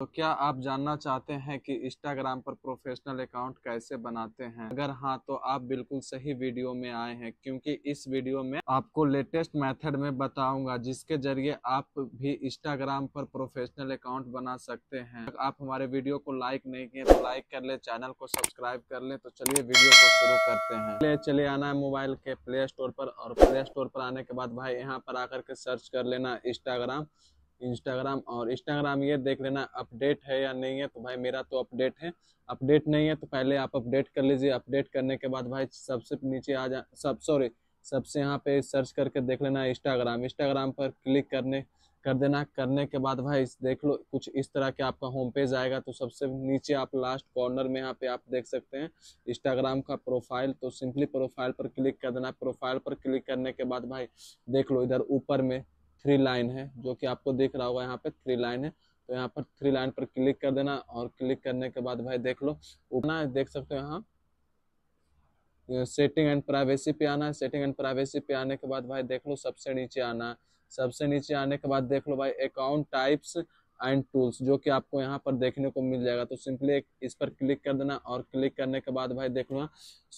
तो क्या आप जानना चाहते हैं कि इंस्टाग्राम पर प्रोफेशनल अकाउंट कैसे बनाते हैं? अगर हाँ तो आप बिल्कुल सही वीडियो में आए हैं, क्योंकि इस वीडियो में आपको लेटेस्ट मेथड में बताऊंगा जिसके जरिए आप भी इंस्टाग्राम पर प्रोफेशनल अकाउंट बना सकते हैं। अगर आप हमारे वीडियो को लाइक नहीं किए तो लाइक कर ले, चैनल को सब्सक्राइब कर ले। तो चलिए वीडियो को शुरू करते हैं। चले आना है मोबाइल के प्ले स्टोर पर, और प्ले स्टोर पर आने के बाद भाई यहाँ पर आकर के सर्च कर लेना इंस्टाग्राम, और इंस्टाग्राम ये देख लेना अपडेट है या नहीं है। तो भाई मेरा तो अपडेट है, अपडेट नहीं है तो पहले आप अपडेट कर लीजिए। अपडेट करने के बाद भाई सबसे नीचे आ जा सबसे यहाँ पे सर्च करके देख लेना इंस्टाग्राम पर क्लिक कर देना के बाद भाई देख लो कुछ इस तरह के आपका होम पेज आएगा। तो सबसे नीचे आप लास्ट कॉर्नर में यहाँ पे आप देख सकते हैं इंस्टाग्राम का प्रोफाइल, तो सिंपली प्रोफाइल पर क्लिक कर देना। प्रोफाइल पर क्लिक करने के बाद भाई देख लो इधर ऊपर में 3 लाइन है जो कि आपको दिख रहा होगा, यहाँ पे 3 लाइन है। तो यहाँ पर 3 लाइन पर क्लिक कर देना, और क्लिक करने के बाद भाई देख लो ऊपर देख सकते हो यहाँ सेटिंग एंड प्राइवेसी पे आना है। सेटिंग एंड प्राइवेसी पे आने के बाद भाई देख लो सबसे नीचे आना है। सबसे नीचे आने के बाद देख लो भाई अकाउंट टाइप्स एंड टूल्स, जो कि आपको यहाँ पर देखने को मिल जाएगा। तो सिंपली इस पर क्लिक कर देना, और क्लिक करने के बाद भाई देख लो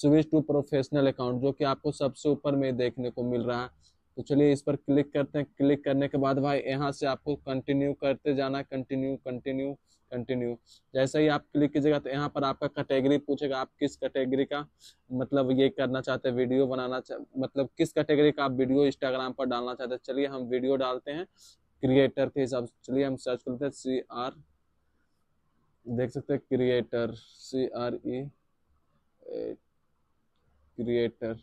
स्विच टू प्रोफेशनल अकाउंट, जो कि आपको सबसे ऊपर में देखने को मिल रहा है। तो चलिए इस पर क्लिक करते हैं। क्लिक करने के बाद भाई यहाँ से आपको कंटिन्यू करते जाना, कंटिन्यू। जैसे ही आप क्लिक कीजिएगा तो यहाँ पर आपका कैटेगरी पूछेगा, आप किस कैटेगरी का मतलब ये करना चाहते हैं, वीडियो बनाना मतलब किस कैटेगरी का आप वीडियो इंस्टाग्राम पर डालना चाहते हैं। चलिए हम वीडियो डालते हैं क्रिएटर के हिसाब से। चलिए हम सर्च करते हैं CR, देख सकते हैं क्रिएटर CRE क्रिएटर,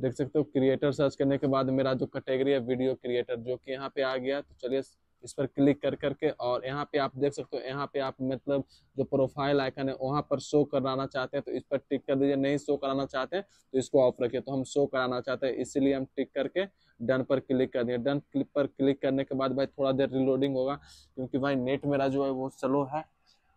देख सकते हो। क्रिएटर सर्च करने के बाद मेरा जो कैटेगरी है वीडियो क्रिएटर, जो कि यहाँ पे आ गया। तो चलिए इस पर क्लिक कर करके, और यहाँ पे आप देख सकते हो यहाँ पे आप मतलब जो प्रोफाइल आइकन है वहाँ पर शो कराना चाहते हैं तो इस पर टिक कर दीजिए, नहीं शो कराना चाहते हैं तो इसको ऑफ रखिए। तो हम शो कराना चाहते हैं इसीलिए हम टिक करके डन पर क्लिक कर दिए। डन क्लिक पर क्लिक करने के बाद भाई थोड़ा देर रिलोडिंग होगा, क्योंकि भाई नेट मेरा जो है वो स्लो है।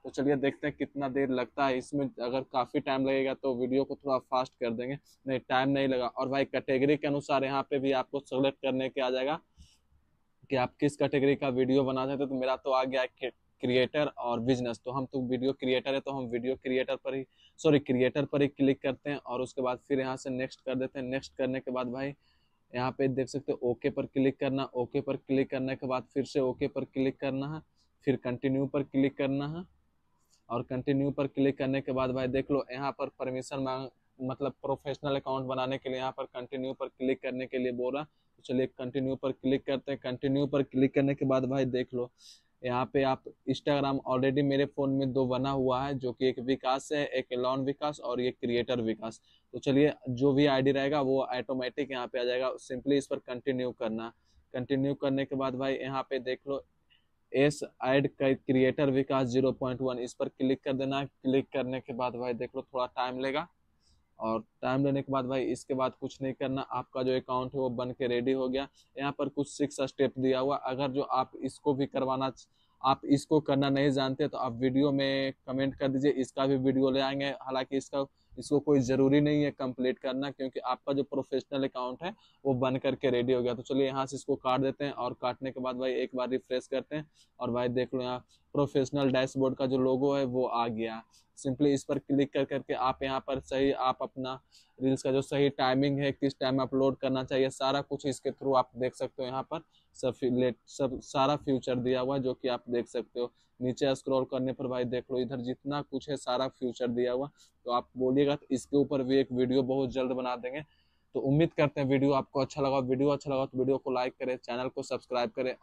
तो चलिए देखते हैं कितना देर लगता है इसमें। अगर काफ़ी टाइम लगेगा तो वीडियो को थोड़ा फास्ट कर देंगे, नहीं टाइम नहीं लगा। और भाई कैटेगरी के अनुसार यहाँ पे भी आपको सेलेक्ट करने के आ जाएगा कि आप किस कैटेगरी का वीडियो बना सकते हैं। तो मेरा तो आ गया है क्रिएटर और बिजनेस, तो हम तो वीडियो क्रिएटर है, तो हम वीडियो क्रिएटर पर ही क्लिक करते हैं, और उसके बाद फिर यहाँ से नेक्स्ट कर देते हैं। नेक्स्ट करने के बाद भाई यहाँ पे देख सकते हो ओके पर क्लिक करना। ओके पर क्लिक करने के बाद फिर से ओके पर क्लिक करना है, फिर कंटिन्यू पर क्लिक करना है, और कंटिन्यू पर क्लिक करने के बाद भाई देख लो यहाँ पर परमिशन मांग मतलब प्रोफेशनल अकाउंट बनाने के लिए यहाँ पर कंटिन्यू पर क्लिक करने के लिए बोल रहा। तो चलिए कंटिन्यू पर क्लिक करते हैं। कंटिन्यू पर क्लिक करने के बाद भाई देख लो यहाँ पे आप इंस्टाग्राम ऑलरेडी मेरे फ़ोन में 2 बना हुआ है, जो कि एक विकास है, एक एलॉन विकास और ये क्रिएटर विकास। तो चलिए जो भी आईडी रहेगा वो ऑटोमेटिक यहाँ पे आ जाएगा। सिंपली इस पर कंटिन्यू करना। कंटिन्यू करने के बाद भाई यहाँ पे देख लो एस ऐड क्रिएटर विकास 0.1, इस पर क्लिक कर देना। क्लिक करने के बाद भाई देख लो थोड़ा टाइम लेगा, और टाइम लेने के बाद भाई इसके बाद कुछ नहीं करना। आपका जो अकाउंट है वो बन के रेडी हो गया। यहाँ पर कुछ 6 स्टेप दिया हुआ, अगर जो आप इसको भी करवाना आप इसको करना नहीं जानते तो आप वीडियो में कमेंट कर दीजिए, इसका भी वीडियो ले आएंगे। हालांकि इसको कोई ज़रूरी नहीं है कंप्लीट करना, क्योंकि आपका जो प्रोफेशनल अकाउंट है वो बन करके रेडी हो गया। तो चलिए यहाँ से इसको काट देते हैं, और काटने के बाद भाई एक बार रिफ्रेश करते हैं, और भाई देख लो यहाँ प्रोफेशनल डैशबोर्ड का जो लोगो है वो आ गया। सिंपली इस पर क्लिक कर करके आप यहाँ पर सही आप अपना रील्स का जो सही टाइमिंग है, किस टाइम अपलोड करना चाहिए, सारा कुछ इसके थ्रू आप देख सकते हो। यहाँ पर सब सारा फ्यूचर दिया हुआ है, जो कि आप देख सकते हो। नीचे स्क्रॉल करने पर भाई देख लो इधर जितना कुछ है सारा फ्यूचर दिया हुआ। तो आप बोलिएगा तो इसके ऊपर भी एक वीडियो बहुत जल्द बना देंगे। तो उम्मीद करते हैं वीडियो आपको अच्छा लगा। वीडियो अच्छा लगा तो वीडियो को लाइक करें, चैनल को सब्सक्राइब करें।